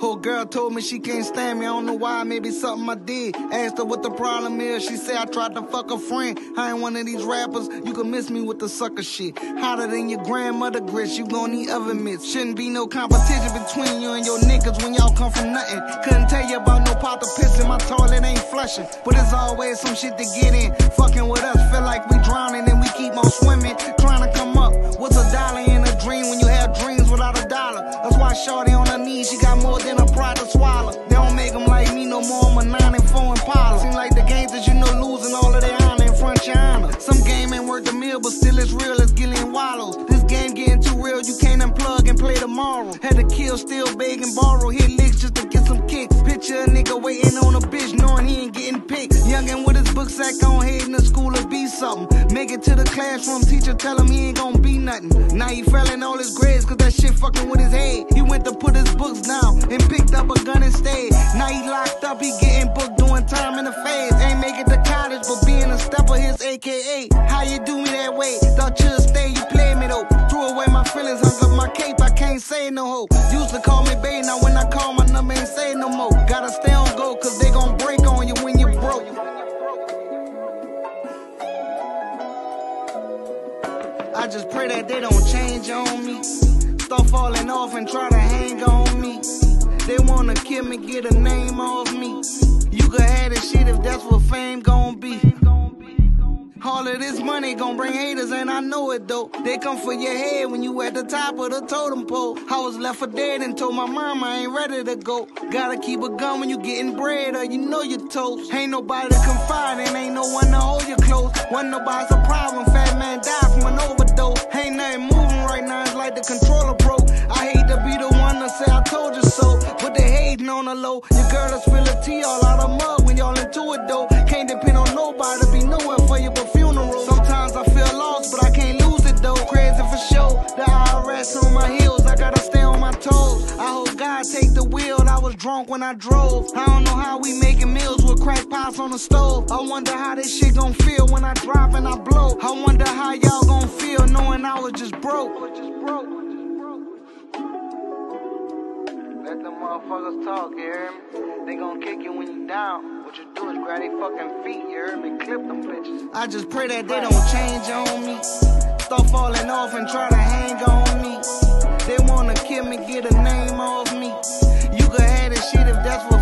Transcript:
Whole girl told me she can't stand me. I don't know why, maybe something I did. Asked her what the problem is. She said I tried to fuck a friend. I ain't one of these rappers. You can miss me with the sucker shit. Hotter than your grandmother grits. You gon' need oven mitts. Shouldn't be no competition between you and your niggas when y'all come from nothing. Couldn't tell you about no pot to piss in. My toilet ain't flushing. But there's always some shit to get in. Fucking with us, feel like we drowning and we keep on swimming. Trying to come up. What's a dollar in a dream when you have dreams without a dollar? That's why shorty on her knees, she got more than a pride to swallow. They don't make them like me no more, I'm a 9 and 4 Impala. Seem like the games that you know losing all of their honor in front of your honor. Some game ain't worth the meal, but still it's real as Gillian Wallows. This game getting too real, you can't unplug and play tomorrow. Had to kill, still beg and borrow, hit licks just to get some kicks. Picture a nigga waiting on a bitch knowing he ain't getting picked. Youngin' with his book sack on, heading to school to be something. Make it to the classroom, teacher tell him he ain't gonna be nothing. Now he failing all his grades cause that shit fucking with his head. He went to put his books down and picked up a gun instead. Now he locked up, he getting booked, doing time in the phase. Ain't make it to college, but being a stepper, his AKA. How you do me that way? Thought you'd stay, you played me though. Threw away my feelings, hung up my cape, I can't say no hoe. Used to call me babe, now when I call my number ain't say no more. Gotta stay on go cause they gon' break on you when you broke. I just pray that they don't change on me. Start falling off and try to hang on me. They wanna kill me, get a name off me. You could have this shit if that's what fame gon' be. All of this money gon' bring haters and I know it though. They come for your head when you at the top of the totem pole. I was left for dead and told my mom I ain't ready to go. Gotta keep a gun when you getting bread or you know you toast. Ain't nobody to confide in, ain't no one to hold you close. Wasn't nobody's a problem, fat man died from an overdose. Ain't nothing moving right now, it's like the controller broke. I hate to be the one to say I told you so, but they hating on the low. Your girl will spill a tea all out of mug when y'all into it though. Can't depend on nobody to be nowhere for you but funeral. Sometimes I feel lost, but I can't lose it though. Crazy for sure, the IRS on my heels. I gotta stay on my toes. I hope God take the wheel. I was drunk when I drove. I don't know how we making meals with crack pots on the stove. I wonder how this shit gon' feel when I drop and I blow. I wonder how y'all gon' feel knowing I was just broke. Let them motherfuckers talk, you hear me? They gon' kick you when you down. What you do is grab they fucking feet, you hear me? Clip them bitches. I just pray that they don't change on me. Start falling off and try to hang on me. They wanna kill me, get a name off me. You could have this shit if that's what